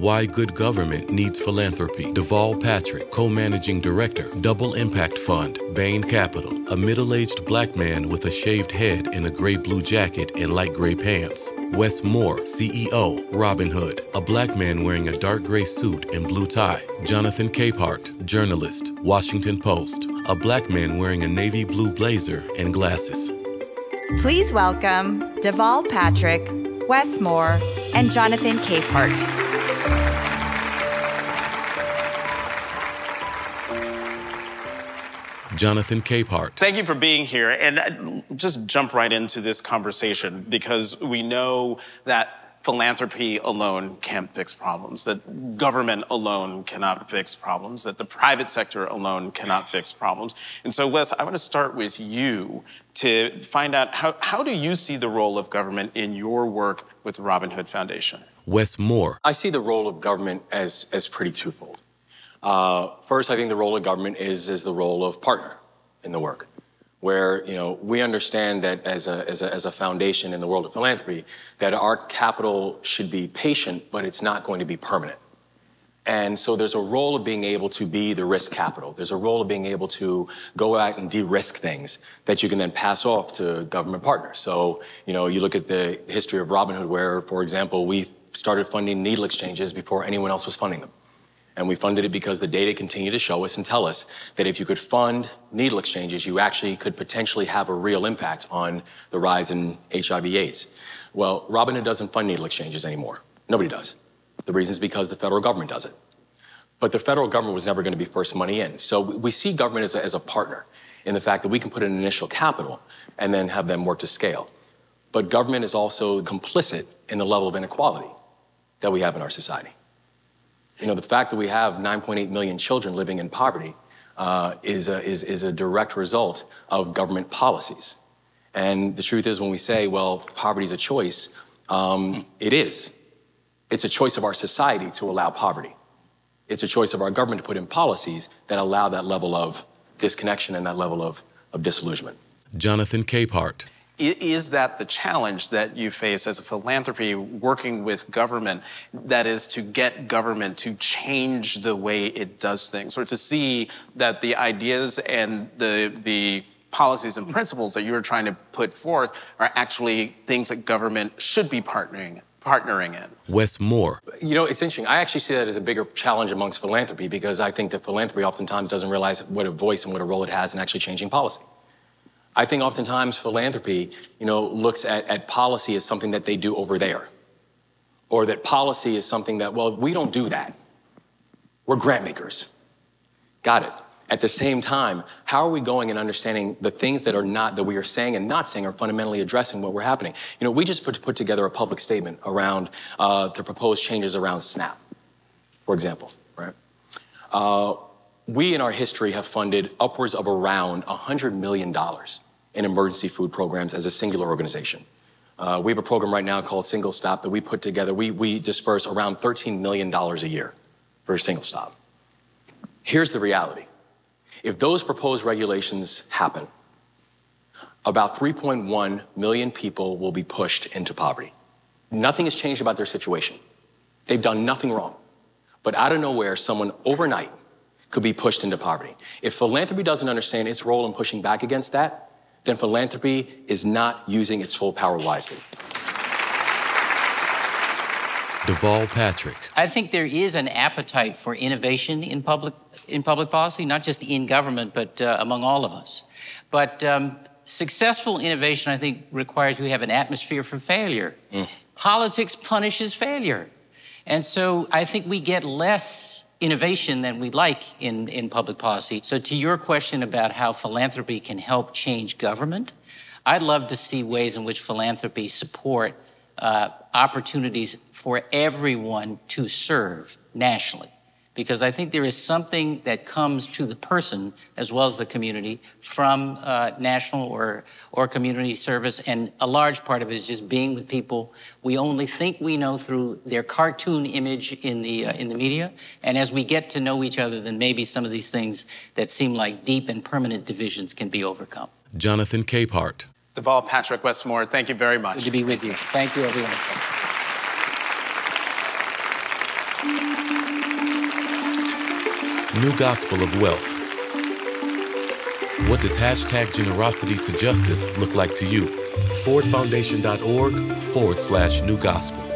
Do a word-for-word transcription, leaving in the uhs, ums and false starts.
Why Good Government Needs Philanthropy. Deval Patrick, Co-Managing Director, Double Impact Fund, Bain Capital. A middle-aged black man with a shaved head and a gray blue jacket and light gray pants. Wes Moore, C E O, Robin Hood. A black man wearing a dark gray suit and blue tie. Jonathan Capehart, journalist, Washington Post. A black man wearing a navy blue blazer and glasses. Please welcome Deval Patrick, Wes Moore, and Jonathan Capehart. Jonathan Capehart. Thank you for being here. And just jump right into this conversation, because we know that philanthropy alone can't fix problems, that government alone cannot fix problems, that the private sector alone cannot fix problems. And so, Wes, I want to start with you to find out how, how do you see the role of government in your work with the Robin Hood Foundation? Wes Moore. I see the role of government as, as pretty twofold. Uh, first, I think the role of government is, is the role of partner in the work, where, you know, we understand that as a, as a, as a foundation in the world of philanthropy, that our capital should be patient, but it's not going to be permanent. And so there's a role of being able to be the risk capital. There's a role of being able to go out and de-risk things that you can then pass off to government partners. So, you know, you look at the history of Robin Hood, where, for example, we started funding needle exchanges before anyone else was funding them. And we funded it because the data continued to show us and tell us that if you could fund needle exchanges, you actually could potentially have a real impact on the rise in H I V AIDS. Well, Robin Hood doesn't fund needle exchanges anymore. Nobody does. The reason is because the federal government does it. But the federal government was never going to be first money in. So we see government as a, as a partner in the fact that we can put in initial capital and then have them work to scale. But government is also complicit in the level of inequality that we have in our society. You know, the fact that we have nine point eight million children living in poverty uh, is, a, is, is a direct result of government policies. And the truth is, when we say, well, poverty is a choice, um, it is. It's a choice of our society to allow poverty. It's a choice of our government to put in policies that allow that level of disconnection and that level of, of disillusionment. Jonathan Capehart. Is that the challenge that you face as a philanthropy working with government, that is to get government to change the way it does things, or to see that the ideas and the, the policies and principles that you're trying to put forth are actually things that government should be partnering, partnering in? Wes Moore. You know, it's interesting. I actually see that as a bigger challenge amongst philanthropy, because I think that philanthropy oftentimes doesn't realize what a voice and what a role it has in actually changing policy. I think oftentimes philanthropy, you know, looks at, at policy as something that they do over there, or that policy is something that, well, we don't do that. We're grant makers. Got it. At the same time, how are we going and understanding the things that are not, that we are saying and not saying, are fundamentally addressing what we're happening? You know, we just put, put together a public statement around uh, the proposed changes around SNAP, for example, right? Uh, We in our history have funded upwards of around one hundred million dollars in emergency food programs as a singular organization. Uh, we have a program right now called Single Stop that we put together. We, we disperse around thirteen million dollars a year for Single Stop. Here's the reality. If those proposed regulations happen, about three point one million people will be pushed into poverty. Nothing has changed about their situation. They've done nothing wrong. But out of nowhere, someone overnight could be pushed into poverty. If philanthropy doesn't understand its role in pushing back against that, then philanthropy is not using its full power wisely. Deval Patrick. I think there is an appetite for innovation in public, in public policy, not just in government, but uh, among all of us. But um, successful innovation, I think, requires we have an atmosphere for failure. Mm. Politics punishes failure. And so I think we get less innovation than we like in, in public policy. So to your question about how philanthropy can help change government, I'd love to see ways in which philanthropy support uh, opportunities for everyone to serve nationally. Because I think there is something that comes to the person as well as the community from uh, national or, or community service, and a large part of it is just being with people we only think we know through their cartoon image in the, uh, in the media. And as we get to know each other, then maybe some of these things that seem like deep and permanent divisions can be overcome. Jonathan Capehart. Deval Patrick, Wes Moore, thank you very much. Good to be with you. Thank you, everyone. New gospel of wealth. What does hashtag generosity to justice look like to you? ford foundation dot org forward slash new gospel.